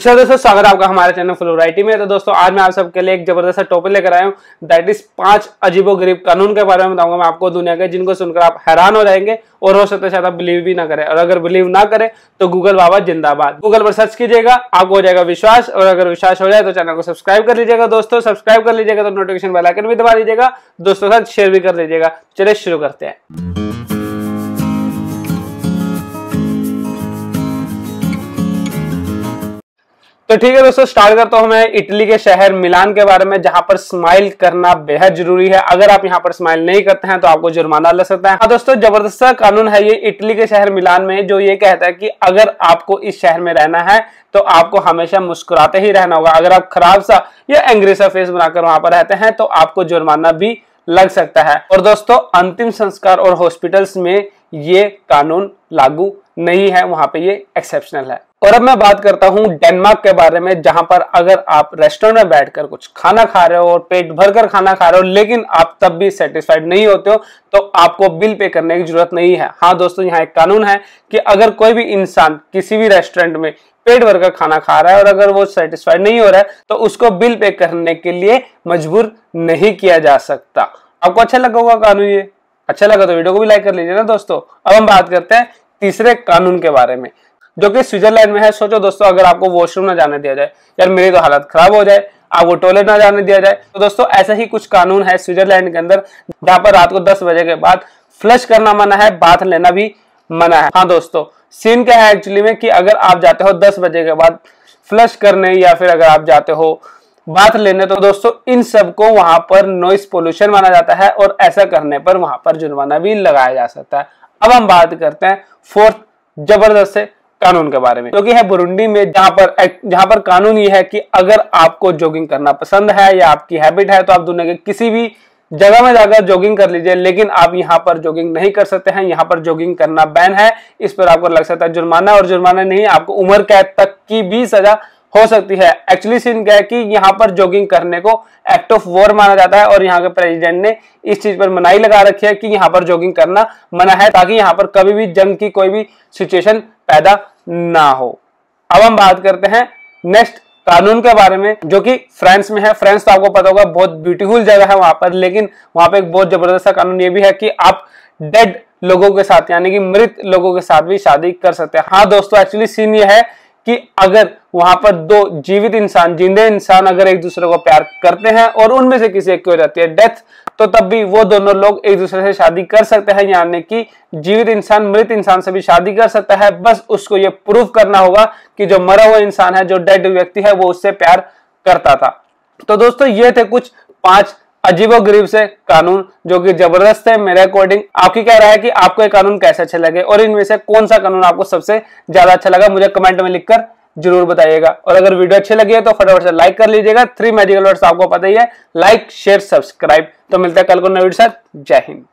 अच्छा दोस्तों, स्वागत है आपका हमारे चैनल फुल वैरायटी में। तो दोस्तों आज मैं आप सबके लिए एक जबरदस्त टॉपिक लेकर आया हूँ, दैट इज 5 अजीबोगरीब कानून के बारे में बताऊंगा मैं आपको दुनिया के, जिनको सुनकर आप हैरान हो जाएंगे और हो सकता है शायद आप बिलीव भी ना करें। और अगर बिलीव ना करें तो गूगल बाबा जिंदाबाद, गूगल पर सर्च कीजिएगा, आपको हो जाएगा विश्वास। और अगर विश्वास हो जाए तो चैनल को सब्सक्राइब कर लीजिएगा दोस्तों, सब्सक्राइब कर लीजिएगा तो नोटिफिकेशन बेल आइकन भी दबा लीजिएगा, दोस्तों के साथ शेयर भी कर लीजिएगा। चलिए शुरू करते हैं। तो ठीक है दोस्तों, स्टार्ट करता हूं मैं इटली के शहर मिलान के बारे में, जहां पर स्माइल करना बेहद जरूरी है। अगर आप यहां पर स्माइल नहीं करते हैं तो आपको जुर्माना लग सकता है। हाँ दोस्तों, जबरदस्त कानून है ये इटली के शहर मिलान में, जो ये कहता है कि अगर आपको इस शहर में रहना है तो आपको हमेशा मुस्कुराते ही रहना होगा। अगर आप खराब सा या एंग्री सा फेस बनाकर वहां पर रहते हैं तो आपको जुर्माना भी लग सकता है। और दोस्तों अंतिम संस्कार और हॉस्पिटल्स में ये कानून लागू नहीं है, वहां पे ये एक्सेप्शनल है। और अब मैं बात करता हूँ डेनमार्क के बारे में, जहां पर अगर आप रेस्टोरेंट में बैठकर कुछ खाना खा रहे हो और पेट भरकर खाना खा रहे हो लेकिन आप तब भी सेटिस्फाइड नहीं होते हो तो आपको बिल पे करने की जरूरत नहीं है। हाँ दोस्तों, यहाँ एक कानून है कि अगर कोई भी इंसान किसी भी रेस्टोरेंट में पेट भर कर खाना खा रहा है और अगर वो सेटिस्फाइड नहीं हो रहा है तो उसको बिल पे करने के लिए मजबूर नहीं किया जा सकता। आपको अच्छा लगा होगा कानून, ये अच्छा लगा तो वीडियो को भी लाइक कर लीजिए ना दोस्तों। अब हम बात करते हैं तीसरे कानून के बारे में, जो कि स्विट्जरलैंड में है। सोचो दोस्तों, अगर आपको वॉशरूम ना जाने दिया जाए, यार मेरी तो हालत खराब हो जाए, आपको टॉयलेट ना जाने दिया जाए। तो दोस्तों ऐसा ही कुछ कानून है स्विट्जरलैंड के अंदर, जहां पर रात को 10 बजे के बाद फ्लश करना मना है, बाथ लेना भी मना है। हाँ दोस्तों, सीन क्या है एक्चुअली में कि अगर आप जाते हो 10 बजे के बाद फ्लश करने या फिर अगर आप जाते हो बात लेने तो दोस्तों इन सबको वहां पर नॉइस पोल्यूशन माना जाता है और ऐसा करने पर वहां पर जुर्माना भी लगाया जा सकता है। अब हम बात करते हैं फोर्थ जबरदस्त कानून के बारे में, जो कि है बुरुंडी में, जहां पर कानून ये है कि अगर आपको जॉगिंग करना पसंद है या आपकी हैबिट है तो आप दुनिया के किसी भी जगह में जाकर जॉगिंग कर लीजिए, लेकिन आप यहाँ पर जॉगिंग नहीं कर सकते हैं। यहाँ पर जॉगिंग करना बैन है, इस पर आपको लग सकता है जुर्माना, और जुर्माना नहीं, आपको उम्र कैद तक की भी सजा हो सकती है। एक्चुअली सीन क्या है कि यहाँ पर जॉगिंग करने को एक्ट ऑफ वॉर माना जाता है और यहाँ के प्रेसिडेंट ने इस चीज पर मनाही लगा रखी है कि यहाँ पर जॉगिंग करना मना है, ताकि यहाँ पर कभी भी जंग की कोई भी सिचुएशन पैदा ना हो। अब हम बात करते हैं नेक्स्ट कानून के बारे में, जो कि फ्रांस में है। फ्रांस तो आपको पता होगा बहुत ब्यूटीफुल जगह है वहां पर, लेकिन वहां पर एक बहुत जबरदस्त कानून ये भी है कि आप डेड लोगों के साथ यानी कि मृत लोगों के साथ भी शादी कर सकते हैं। हाँ दोस्तों, एक्चुअली सीन ये है कि अगर वहां पर दो जीवित इंसान, जिंदे इंसान अगर एक दूसरे को प्यार करते हैं और उनमें से किसी एक की हो जाती है डेथ, तो तब भी वो दोनों लोग एक दूसरे से शादी कर सकते हैं, यानी कि जीवित इंसान मृत इंसान से भी शादी कर सकता है। बस उसको ये प्रूव करना होगा कि जो मरा हुआ इंसान है, जो डेड व्यक्ति है, वो उससे प्यार करता था। तो दोस्तों ये थे कुछ 5 अजीबोगरीब से कानून, जो कि जबरदस्त है मेरे अकॉर्डिंग। आपकी क्या राय है कि आपको ये कानून कैसे अच्छे लगे और इनमें से कौन सा कानून आपको सबसे ज्यादा अच्छा लगा, मुझे कमेंट में लिखकर जरूर बताइएगा। और अगर वीडियो अच्छी लगी है तो फटाफट से लाइक कर लीजिएगा, 3 मैजिकल वर्ड्स आपको पता ही है, लाइक शेयर सब्सक्राइब। तो मिलते हैं कल को नए वीडियो के साथ, जय हिंद।